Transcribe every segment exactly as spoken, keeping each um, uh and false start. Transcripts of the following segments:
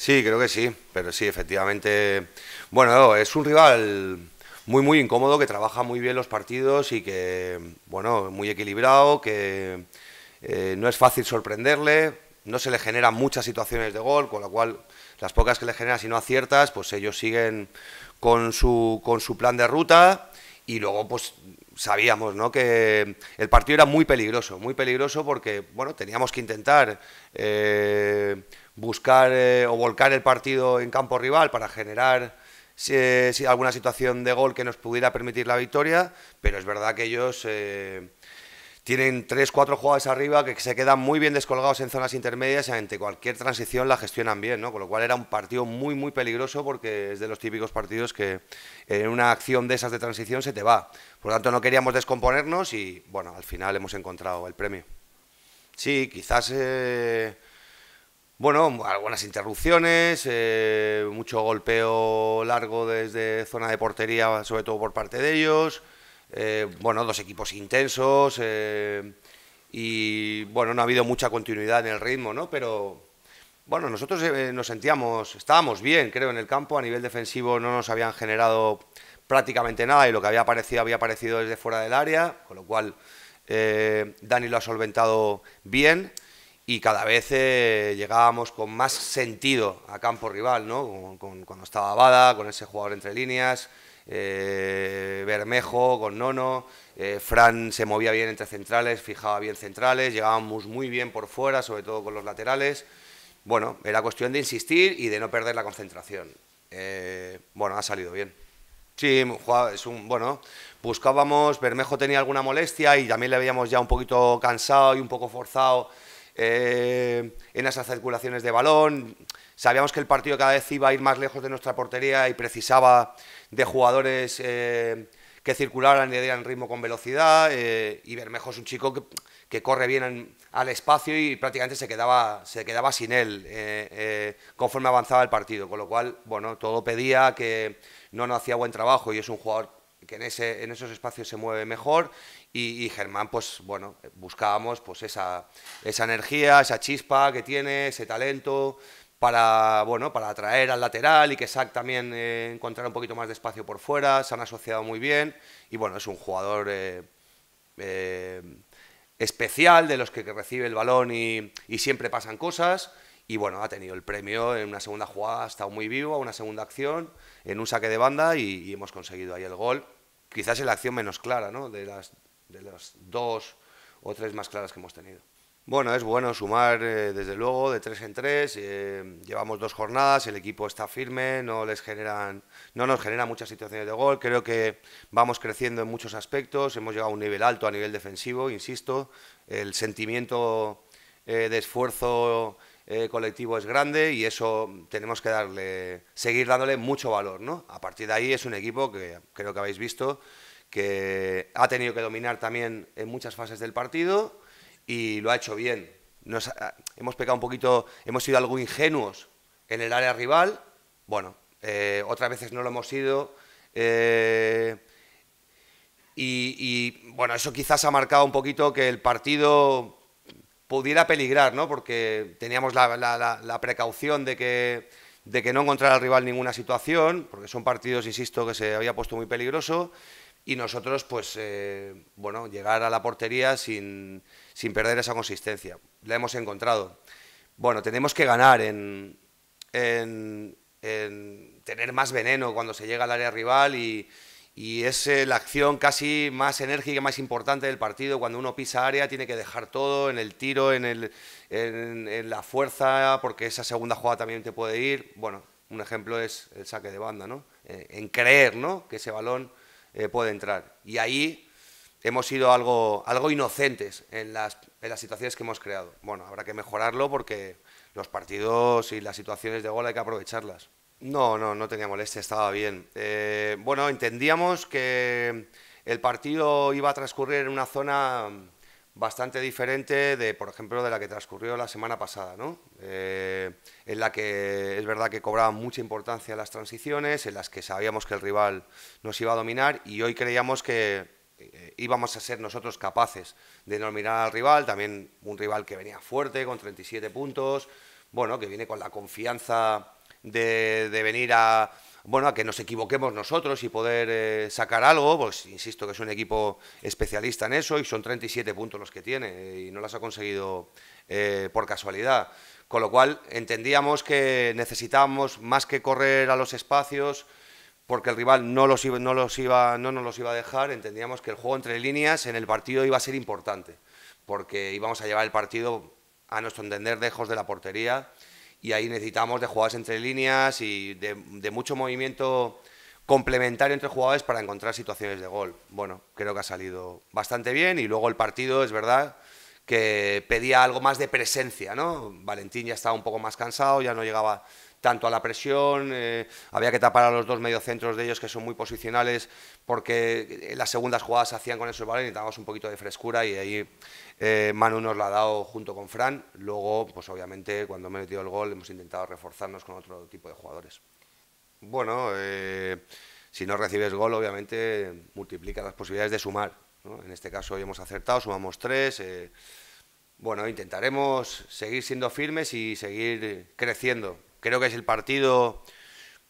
Sí, creo que sí, pero sí, efectivamente. Bueno, es un rival muy, muy incómodo, que trabaja muy bien los partidos y que, bueno, muy equilibrado, que eh, no es fácil sorprenderle, no se le generan muchas situaciones de gol, con lo cual las pocas que le generan, si no aciertas, pues ellos siguen con su, con su plan de ruta. Y luego, pues sabíamos, ¿no?, que el partido era muy peligroso, muy peligroso porque, bueno, teníamos que intentar eh, buscar eh, o volcar el partido en campo rival para generar eh, alguna situación de gol que nos pudiera permitir la victoria, pero es verdad que ellos eh, tienen tres, cuatro jugadores arriba que se quedan muy bien descolgados en zonas intermedias y ante cualquier transición la gestionan bien, ¿no? Con lo cual era un partido muy, muy peligroso porque es de los típicos partidos que en una acción de esas de transición se te va. Por lo tanto, no queríamos descomponernos y, bueno, al final hemos encontrado el premio. Sí, quizás... Eh... Bueno, algunas interrupciones, eh, mucho golpeo largo desde zona de portería, sobre todo por parte de ellos. Eh, bueno, dos equipos intensos eh, y, bueno, no ha habido mucha continuidad en el ritmo, ¿no? Pero, bueno, nosotros eh, nos sentíamos, estábamos bien, creo, en el campo. A nivel defensivo no nos habían generado prácticamente nada y lo que había aparecido había aparecido desde fuera del área, con lo cual eh, Dani lo ha solventado bien. Y cada vez eh, llegábamos con más sentido a campo rival, ¿no? Con, con, cuando estaba Bada, con ese jugador entre líneas, eh, Bermejo con Nono, eh, Fran se movía bien entre centrales, fijaba bien centrales, llegábamos muy bien por fuera, sobre todo con los laterales. Bueno, era cuestión de insistir y de no perder la concentración. Eh, bueno, ha salido bien. Sí, es un, bueno, buscábamos, Bermejo tenía alguna molestia y también le veíamos ya un poquito cansado y un poco forzado. Eh, en esas circulaciones de balón, sabíamos que el partido cada vez iba a ir más lejos de nuestra portería y precisaba de jugadores eh, que circularan y dieran ritmo con velocidad, eh, y Bermejo es un chico que, que corre bien en, al espacio y prácticamente se quedaba, se quedaba sin él eh, eh, conforme avanzaba el partido, con lo cual, bueno, todo pedía que no, no hacía buen trabajo y es un jugador que en, ese, en esos espacios se mueve mejor y, y Germán, pues bueno, buscábamos pues esa, esa energía, esa chispa que tiene, ese talento para, bueno, para atraer al lateral y que Sac también eh, encontrara un poquito más de espacio por fuera, se han asociado muy bien y bueno, es un jugador eh, eh, especial de los que, que recibe el balón y, y siempre pasan cosas. Y bueno, ha tenido el premio en una segunda jugada, ha estado muy vivo, una segunda acción, en un saque de banda y, y hemos conseguido ahí el gol. Quizás es la acción menos clara, ¿no? De las, de las dos o tres más claras que hemos tenido. Bueno, es bueno sumar, eh, desde luego, de tres en tres. Eh, llevamos dos jornadas, el equipo está firme, no, les generan, no nos generan muchas situaciones de gol. Creo que vamos creciendo en muchos aspectos, hemos llegado a un nivel alto a nivel defensivo, insisto. El sentimiento eh, de esfuerzo... Eh, colectivo es grande y eso tenemos que darle, seguir dándole mucho valor, ¿no? A partir de ahí es un equipo que creo que habéis visto que ha tenido que dominar también en muchas fases del partido y lo ha hecho bien. Nos, hemos pecado un poquito, hemos sido algo ingenuos en el área rival, bueno, eh, otras veces no lo hemos sido. Eh, y, y bueno, eso quizás ha marcado un poquito que el partido pudiera peligrar, ¿no? Porque teníamos la, la, la, la precaución de que, de que no encontrara al rival ninguna situación, porque son partidos, insisto, que se había puesto muy peligroso, y nosotros, pues, eh, bueno, llegar a la portería sin, sin perder esa consistencia. La hemos encontrado. Bueno, tenemos que ganar en, en, en tener más veneno cuando se llega al área rival y... Y es eh, la acción casi más enérgica, más importante del partido. Cuando uno pisa área tiene que dejar todo en el tiro, en, el, en, en la fuerza, porque esa segunda jugada también te puede ir. Bueno, un ejemplo es el saque de banda, ¿no? Eh, en creer, ¿no?, que ese balón eh, puede entrar. Y ahí hemos sido algo, algo inocentes en las, en las situaciones que hemos creado. Bueno, habrá que mejorarlo porque los partidos y las situaciones de gol hay que aprovecharlas. No, no, no tenía molestia, estaba bien. Eh, bueno, entendíamos que el partido iba a transcurrir en una zona bastante diferente de, por ejemplo, de la que transcurrió la semana pasada, ¿no? Eh, en la que es verdad que cobraban mucha importancia las transiciones, en las que sabíamos que el rival nos iba a dominar y hoy creíamos que eh, íbamos a ser nosotros capaces de dominar al rival, también un rival que venía fuerte, con treinta y siete puntos, bueno, que viene con la confianza de, de venir a, bueno, a que nos equivoquemos nosotros y poder eh, sacar algo. Pues insisto que es un equipo especialista en eso y son treinta y siete puntos los que tiene y no las ha conseguido eh, por casualidad. Con lo cual entendíamos que necesitábamos más que correr a los espacios porque el rival no, los iba, no, los iba, no nos los iba a dejar, entendíamos que el juego entre líneas en el partido iba a ser importante porque íbamos a llevar el partido a nuestro entender lejos de la portería y ahí necesitamos de jugadas entre líneas y de, de mucho movimiento complementario entre jugadores para encontrar situaciones de gol. Bueno, creo que ha salido bastante bien y luego el partido, es verdad, que pedía algo más de presencia, ¿no? Valentín ya estaba un poco más cansado, ya no llegaba tanto a la presión, eh, había que tapar a los dos mediocentros de ellos que son muy posicionales porque las segundas jugadas se hacían con esos balones, necesitábamos un poquito de frescura y ahí eh, Manu nos la ha dado junto con Fran. Luego, pues obviamente, cuando hemos metido el gol hemos intentado reforzarnos con otro tipo de jugadores. Bueno, eh, si no recibes gol, obviamente multiplica las posibilidades de sumar, ¿no? En este caso hoy hemos acertado, sumamos tres. Eh, bueno, intentaremos seguir siendo firmes y seguir creciendo. Creo que es el partido,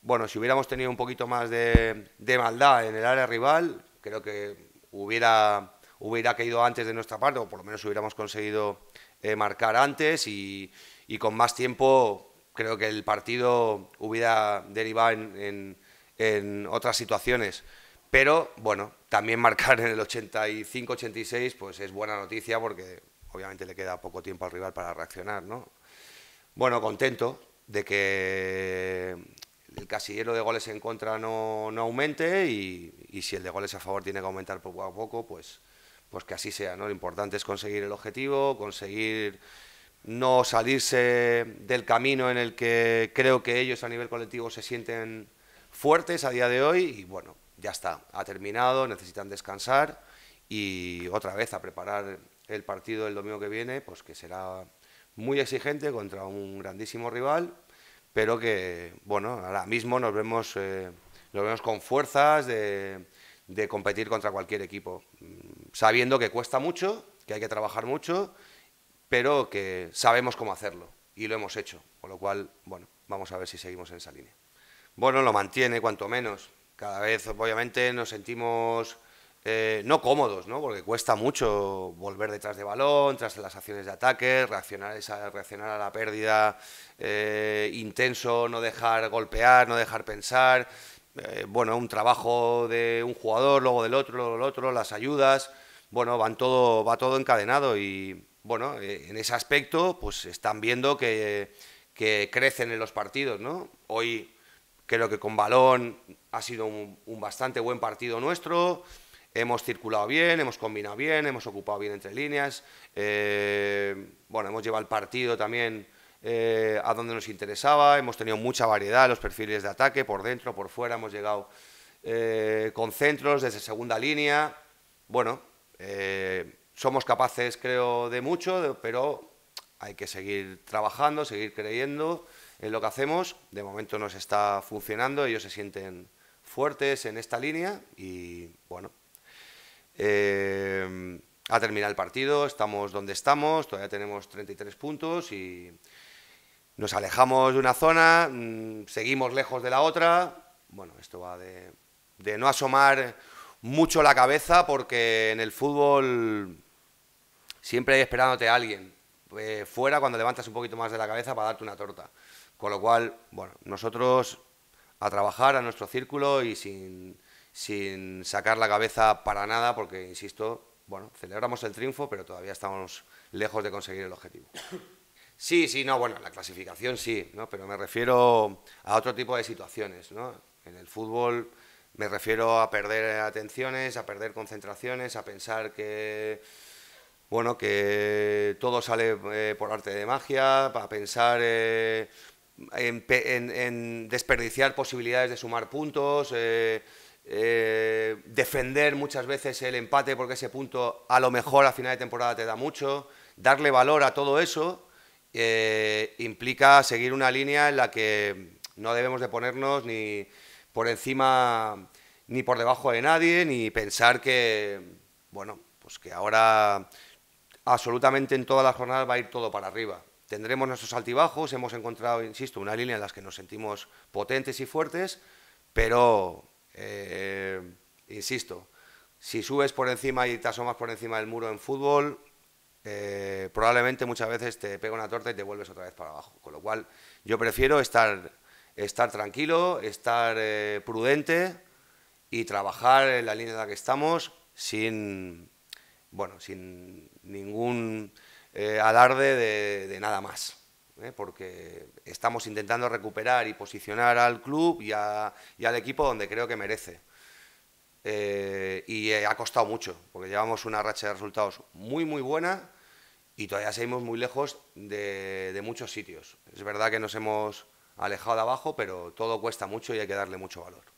bueno, si hubiéramos tenido un poquito más de, de maldad en el área rival, creo que hubiera, hubiera caído antes de nuestra parte, o por lo menos hubiéramos conseguido eh, marcar antes y, y con más tiempo creo que el partido hubiera derivado en, en, en otras situaciones. Pero, bueno, también marcar en el ochenta y cinco ochenta y seis pues es buena noticia porque obviamente le queda poco tiempo al rival para reaccionar, ¿no? Bueno, contento de que el casillero de goles en contra no, no aumente y, y si el de goles a favor tiene que aumentar poco a poco, pues, pues que así sea, ¿no? Lo importante es conseguir el objetivo, conseguir no salirse del camino en el que creo que ellos a nivel colectivo se sienten fuertes a día de hoy y bueno, ya está, ha terminado, necesitan descansar y otra vez a preparar el partido del domingo que viene, pues que será muy exigente contra un grandísimo rival, pero que bueno, ahora mismo nos vemos, eh, nos vemos con fuerzas de, de competir contra cualquier equipo, sabiendo que cuesta mucho, que hay que trabajar mucho, pero que sabemos cómo hacerlo y lo hemos hecho, con lo cual, bueno, vamos a ver si seguimos en esa línea. Bueno, lo mantiene cuanto menos, cada vez obviamente nos sentimos Eh, no cómodos, ¿no? Porque cuesta mucho volver detrás de balón, tras las acciones de ataque, reaccionar, esa, reaccionar a la pérdida, eh, intenso, no dejar golpear, no dejar pensar, eh, bueno, un trabajo de un jugador, luego del otro, luego del otro, las ayudas, bueno, van todo, va todo encadenado y, bueno, eh, en ese aspecto, pues están viendo que, que crecen en los partidos, ¿no? Hoy creo que con balón ha sido un, un bastante buen partido nuestro. Hemos circulado bien, hemos combinado bien, hemos ocupado bien entre líneas, eh, bueno, hemos llevado el partido también eh, a donde nos interesaba, hemos tenido mucha variedad en los perfiles de ataque, por dentro, por fuera, hemos llegado eh, con centros desde segunda línea, bueno, eh, somos capaces creo de mucho, de, pero hay que seguir trabajando, seguir creyendo en lo que hacemos, de momento nos está funcionando, ellos se sienten fuertes en esta línea y bueno, Eh, ha terminado el partido, estamos donde estamos, todavía tenemos treinta y tres puntos y nos alejamos de una zona, mmm, seguimos lejos de la otra. Bueno, esto va de, de no asomar mucho la cabeza porque en el fútbol siempre hay esperándote a alguien eh, fuera cuando levantas un poquito más de la cabeza para darte una torta. Con lo cual, bueno, nosotros a trabajar a nuestro círculo y sin... sin sacar la cabeza para nada, porque, insisto, bueno, celebramos el triunfo, pero todavía estamos lejos de conseguir el objetivo. Sí, sí, no, bueno, la clasificación sí, ¿no? Pero me refiero a otro tipo de situaciones, ¿no? En el fútbol me refiero a perder atenciones, a perder concentraciones, a pensar que, bueno, que todo sale eh, por arte de magia, a pensar eh, en, en, en desperdiciar posibilidades de sumar puntos, eh, Eh, defender muchas veces el empate porque ese punto a lo mejor a final de temporada te da mucho, darle valor a todo eso eh, implica seguir una línea en la que no debemos de ponernos ni por encima ni por debajo de nadie, ni pensar que, bueno, pues que ahora absolutamente en todas las jornadas va a ir todo para arriba. Tendremos nuestros altibajos, hemos encontrado, insisto, una línea en la que nos sentimos potentes y fuertes, pero, eh, insisto, si subes por encima y te asomas por encima del muro en fútbol, eh, probablemente muchas veces te pega una torta y te vuelves otra vez para abajo. Con lo cual, yo prefiero estar, estar tranquilo, estar eh, prudente y trabajar en la línea en la que estamos sin, bueno, sin ningún... Eh, alarde de, de nada más, ¿eh? Porque estamos intentando recuperar y posicionar al club y, a, y al equipo donde creo que merece. Eh, y eh, ha costado mucho, porque llevamos una racha de resultados muy, muy buena y todavía seguimos muy lejos de, de muchos sitios. Es verdad que nos hemos alejado de abajo, pero todo cuesta mucho y hay que darle mucho valor.